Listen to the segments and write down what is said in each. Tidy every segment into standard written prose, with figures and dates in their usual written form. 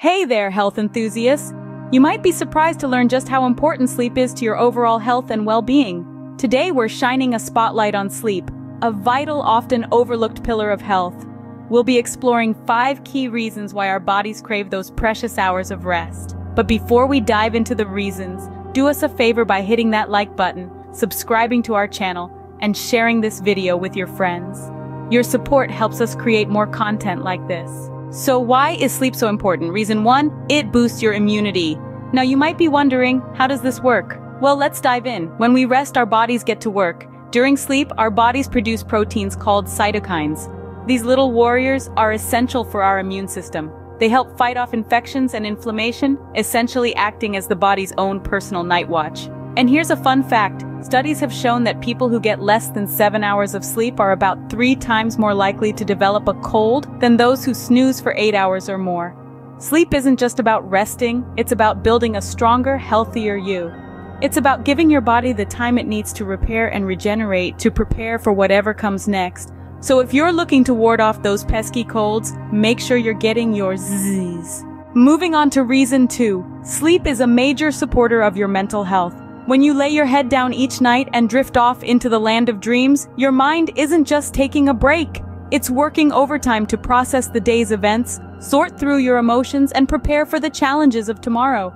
Hey there, health enthusiasts! You might be surprised to learn just how important sleep is to your overall health and well-being. Today we're shining a spotlight on sleep, a vital, often overlooked pillar of health. We'll be exploring 5 key reasons why our bodies crave those precious hours of rest. But before we dive into the reasons, do us a favor by hitting that like button, subscribing to our channel, and sharing this video with your friends. Your support helps us create more content like this. So why is sleep so important? Reason 1, it boosts your immunity. Now you might be wondering, how does this work? Well, let's dive in. When we rest, our bodies get to work. During sleep, our bodies produce proteins called cytokines. These little warriors are essential for our immune system. They help fight off infections and inflammation, essentially acting as the body's own personal night watch. And here's a fun fact. Studies have shown that people who get less than 7 hours of sleep are about 3 times more likely to develop a cold than those who snooze for 8 hours or more. Sleep isn't just about resting, it's about building a stronger, healthier you. It's about giving your body the time it needs to repair and regenerate to prepare for whatever comes next. So if you're looking to ward off those pesky colds, make sure you're getting your Z's. Moving on to reason 2, sleep is a major supporter of your mental health. When you lay your head down each night and drift off into the land of dreams, your mind isn't just taking a break. It's working overtime to process the day's events, sort through your emotions, and prepare for the challenges of tomorrow.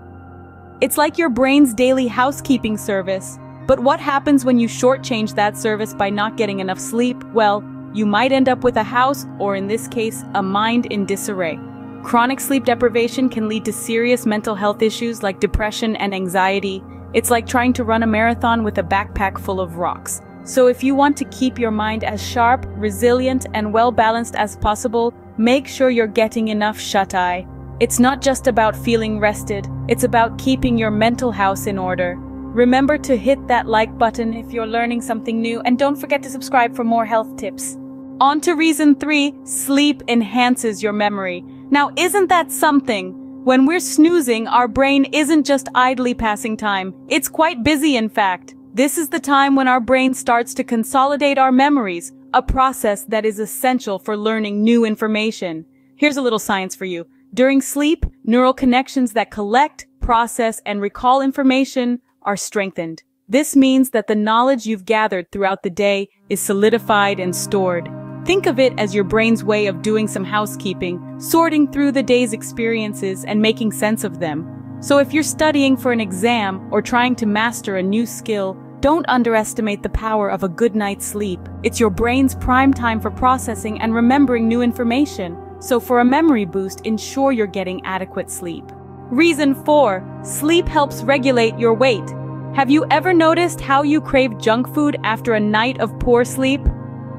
It's like your brain's daily housekeeping service. But what happens when you shortchange that service by not getting enough sleep? Well, you might end up with a house, or in this case, a mind in disarray. Chronic sleep deprivation can lead to serious mental health issues like depression and anxiety. It's like trying to run a marathon with a backpack full of rocks. So if you want to keep your mind as sharp, resilient, and well-balanced as possible, make sure you're getting enough shut-eye. It's not just about feeling rested, it's about keeping your mental house in order. Remember to hit that like button if you're learning something new, and don't forget to subscribe for more health tips. On to reason 3, sleep enhances your memory. Now, isn't that something? When we're snoozing, our brain isn't just idly passing time. It's quite busy, in fact. This is the time when our brain starts to consolidate our memories, a process that is essential for learning new information. Here's a little science for you. During sleep, neural connections that collect, process, and recall information are strengthened. This means that the knowledge you've gathered throughout the day is solidified and stored. Think of it as your brain's way of doing some housekeeping, sorting through the day's experiences and making sense of them. So if you're studying for an exam or trying to master a new skill, don't underestimate the power of a good night's sleep. It's your brain's prime time for processing and remembering new information. So for a memory boost, ensure you're getting adequate sleep. Reason 4, sleep helps regulate your weight. Have you ever noticed how you crave junk food after a night of poor sleep?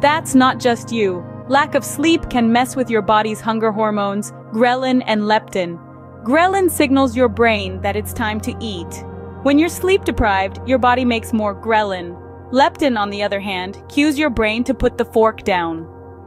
That's not just you. Lack of sleep can mess with your body's hunger hormones, ghrelin and leptin. Ghrelin signals your brain that it's time to eat. When you're sleep deprived, your body makes more ghrelin. Leptin, on the other hand, cues your brain to put the fork down.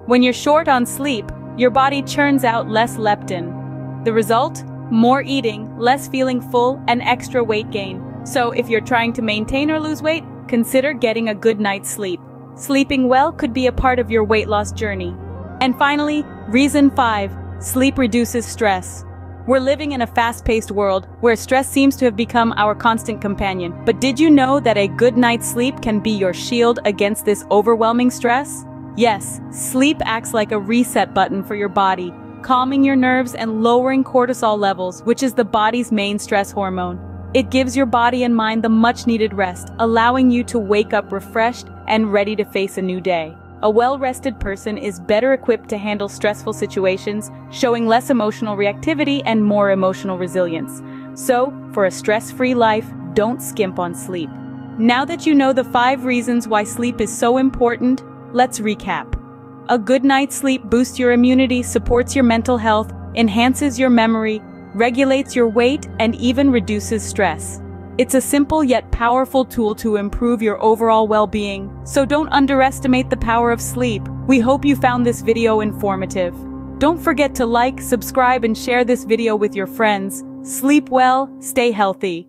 When you're short on sleep, your body churns out less leptin. The result? More eating, less feeling full, and extra weight gain. So if you're trying to maintain or lose weight, consider getting a good night's sleep. Sleeping well could be a part of your weight loss journey. And finally, reason 5, sleep reduces stress. We're living in a fast-paced world where stress seems to have become our constant companion. But did you know that a good night's sleep can be your shield against this overwhelming stress? Yes, sleep acts like a reset button for your body, calming your nerves and lowering cortisol levels, which is the body's main stress hormone. It gives your body and mind the much-needed rest, allowing you to wake up refreshed and ready to face a new day. A well-rested person is better equipped to handle stressful situations, showing less emotional reactivity and more emotional resilience. So, for a stress-free life, don't skimp on sleep. Now that you know the 5 reasons why sleep is so important, let's recap. A good night's sleep boosts your immunity, supports your mental health, enhances your memory, regulates your weight, and even reduces stress. It's a simple yet powerful tool to improve your overall well-being, so don't underestimate the power of sleep. We hope you found this video informative. Don't forget to like, subscribe, and share this video with your friends. Sleep well, stay healthy.